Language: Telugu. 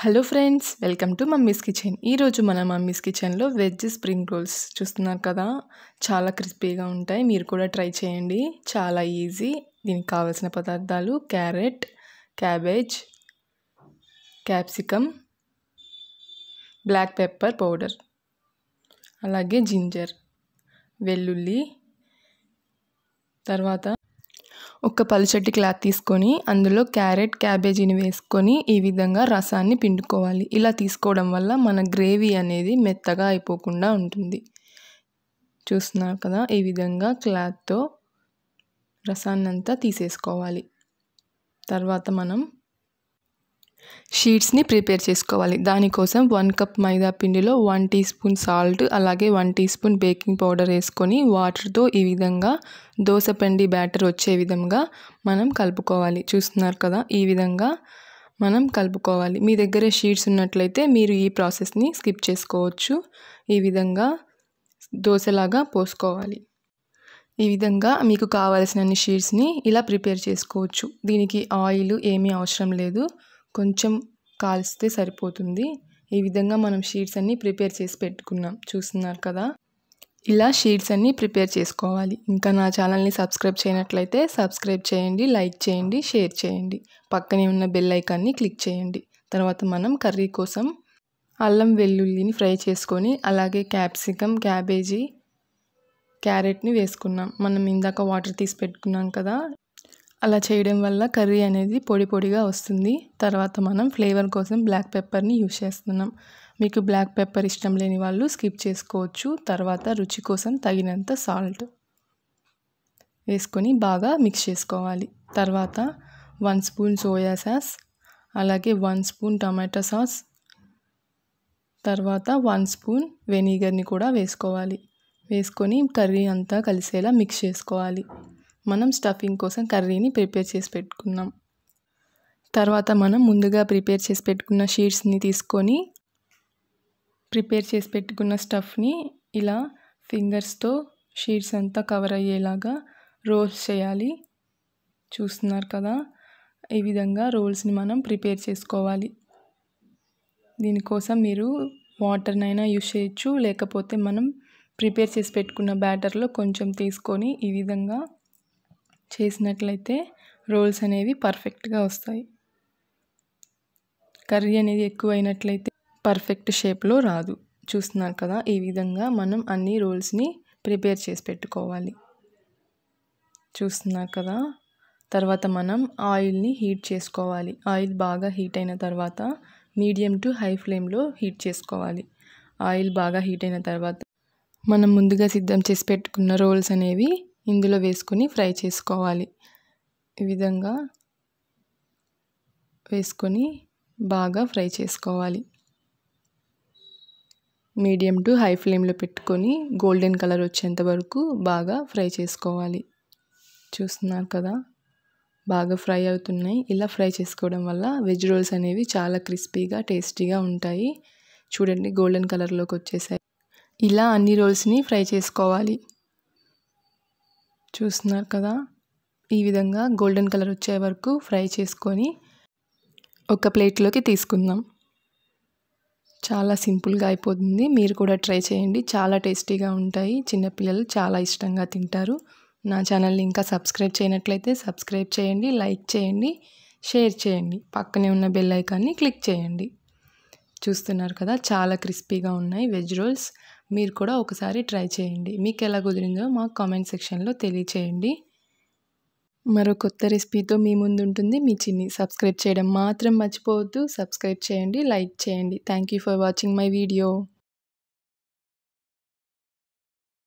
Hello friends, welcome to mummy's kitchen. ఈరోజు మన మమ్మీస్ కిచెన్లో వెజ్ స్ప్రింగ్ రోల్స్ చూస్తున్నారు కదా, చాలా క్రిస్పీగా ఉంటాయి. మీరు కూడా ట్రై చేయండి, చాలా ఈజీ. దీనికి కావాల్సిన పదార్థాలు carrot, cabbage, capsicum, black pepper powder, అలాగే జింజర్, వెల్లుల్లి. తర్వాత ఒక పలుచటి క్లాత్ తీసుకొని అందులో క్యారెట్, క్యాబేజీని వేసుకొని ఈ విధంగా రసాన్ని పిండుకోవాలి. ఇలా తీసుకోవడం వల్ల మన గ్రేవీ అనేది మెత్తగా అయిపోకుండా ఉంటుంది. చూస్తున్నారు కదా, ఈ విధంగా క్లాత్తో రసాన్నంతా తీసేసుకోవాలి. తర్వాత మనం షీట్స్ని ప్రిపేర్ చేసుకోవాలి. దానికోసం 1 కప్ మైదా పిండిలో 1 టీ స్పూన్ సాల్ట్, అలాగే 1 టీ స్పూన్ బేకింగ్ పౌడర్ వేసుకొని వాటర్తో ఈ విధంగా దోసపిండి బ్యాటర్ వచ్చే విధంగా మనం కలుపుకోవాలి. చూస్తున్నారు కదా, ఈ విధంగా మనం కలుపుకోవాలి. మీ దగ్గర షీట్స్ ఉన్నట్లయితే మీరు ఈ ప్రాసెస్ని స్కిప్ చేసుకోవచ్చు. ఈ విధంగా దోశలాగా పోసుకోవాలి. ఈ విధంగా మీకు కావలసినన్ని షీట్స్ని ఇలా ప్రిపేర్ చేసుకోవచ్చు. దీనికి ఆయిల్ ఏమీ అవసరం లేదు, కొంచెం కాల్స్తే సరిపోతుంది. ఈ విధంగా మనం షీట్స్ అన్నీ ప్రిపేర్ చేసి పెట్టుకున్నాం. చూస్తున్నారు కదా, ఇలా షీట్స్ అన్నీ ప్రిపేర్ చేసుకోవాలి. ఇంకా నా ఛానల్ని సబ్స్క్రైబ్ చేయనట్లయితే సబ్స్క్రైబ్ చేయండి, లైక్ చేయండి, షేర్ చేయండి. పక్కనే ఉన్న బెల్ ఐకాన్ని క్లిక్ చేయండి. తర్వాత మనం కర్రీ కోసం అల్లం వెల్లుల్లిని ఫ్రై చేసుకొని అలాగే క్యాప్సికమ్, క్యాబేజీ, క్యారెట్ని వేసుకున్నాం. మనం ఇందాక వాటర్ తీసి పెట్టుకున్నాం కదా, అలా చేయడం వల్ల కర్రీ అనేది పొడి పొడిగా వస్తుంది. తర్వాత మనం ఫ్లేవర్ కోసం బ్లాక్ పెప్పర్ని యూజ్ చేస్తున్నాం. మీకు బ్లాక్ పెప్పర్ ఇష్టం లేని వాళ్ళు స్కిప్ చేసుకోవచ్చు. తర్వాత రుచి కోసం తగినంత సాల్ట్ వేసుకొని బాగా మిక్స్ చేసుకోవాలి. తర్వాత 1 స్పూన్ సోయా సాస్, అలాగే 1 స్పూన్ టమాటా సాస్, తర్వాత 1 స్పూన్ వెనిగర్ని కూడా వేసుకోవాలి. వేసుకొని కర్రీ అంతా కలిసేలా మిక్స్ చేసుకోవాలి. మనం స్టఫింగ్ కోసం కర్రీని ప్రిపేర్ చేసి పెట్టుకున్నాం. తర్వాత మనం ముందుగా ప్రిపేర్ చేసి పెట్టుకున్న షీట్స్ని తీసుకొని ప్రిపేర్ చేసి పెట్టుకున్న స్టఫ్ని ఇలా ఫింగర్స్తో షీట్స్ అంతా కవర్ అయ్యేలాగా రోల్స్ చేయాలి. చూస్తున్నారు కదా, ఈ విధంగా రోల్స్ని మనం ప్రిపేర్ చేసుకోవాలి. దీనికోసం మీరు వాటర్నైనా యూజ్ చేయొచ్చు, లేకపోతే మనం ప్రిపేర్ చేసి పెట్టుకున్న బ్యాటర్లో కొంచెం తీసుకొని ఈ విధంగా చేసినట్లయితే రోల్స్ అనేవి పర్ఫెక్ట్గా వస్తాయి. కర్రీ అనేది ఎక్కువైనట్లయితే పర్ఫెక్ట్ షేప్లో రాదు. చూస్తున్నారు కదా, ఈ విధంగా మనం అన్ని రోల్స్ని ప్రిపేర్ చేసి పెట్టుకోవాలి. చూస్తున్నారు కదా, తర్వాత మనం ఆయిల్ని హీట్ చేసుకోవాలి. ఆయిల్ బాగా హీట్ అయిన తర్వాత మీడియం టు హై ఫ్లేమ్లో హీట్ చేసుకోవాలి. ఆయిల్ బాగా హీట్ అయిన తర్వాత మనం ముందుగా సిద్ధం చేసి పెట్టుకున్న రోల్స్ అనేవి ఇందులో వేసుకొని ఫ్రై చేసుకోవాలి. ఈ విధంగా వేసుకొని బాగా ఫ్రై చేసుకోవాలి. మీడియం టు హై ఫ్లేమ్లో పెట్టుకొని గోల్డెన్ కలర్ వచ్చేంత వరకు బాగా ఫ్రై చేసుకోవాలి. చూస్తున్నారు కదా, బాగా ఫ్రై అవుతున్నాయి. ఇలా ఫ్రై చేసుకోవడం వల్ల వెజ్ రోల్స్ అనేవి చాలా క్రిస్పీగా, టేస్టీగా ఉంటాయి. చూడండి, గోల్డెన్ కలర్లోకి వచ్చేసాయి. ఇలా అన్ని రోల్స్ని ఫ్రై చేసుకోవాలి. చూస్తున్నారు కదా, ఈ విధంగా గోల్డెన్ కలర్ వచ్చే వరకు ఫ్రై చేసుకొని ఒక ప్లేట్లోకి తీసుకుందాం. చాలా సింపుల్గా అయిపోతుంది. మీరు కూడా ట్రై చేయండి, చాలా టేస్టీగా ఉంటాయి. చిన్నపిల్లలు చాలా ఇష్టంగా తింటారు. నా ఛానల్ని ఇంకా సబ్స్క్రైబ్ చేయనట్లయితే సబ్స్క్రైబ్ చేయండి, లైక్ చేయండి, షేర్ చేయండి. పక్కనే ఉన్న బెల్ ఐకాన్ని క్లిక్ చేయండి. చూస్తున్నారు కదా, చాలా క్రిస్పీగా ఉన్నాయి వెజ్ రోల్స్. మీరు కూడా ఒకసారి ట్రై చేయండి. మీకు ఎలా కుదిరిందో మా కామెంట్ సెక్షన్లో తెలియచేయండి. మరో కొత్త రెసిపీతో మీ ముందు ఉంటుంది మీ చిన్ని. సబ్స్క్రైబ్ చేయడం మాత్రం మర్చిపోవద్దు. సబ్స్క్రైబ్ చేయండి, లైక్ చేయండి. Thank you for watching my video.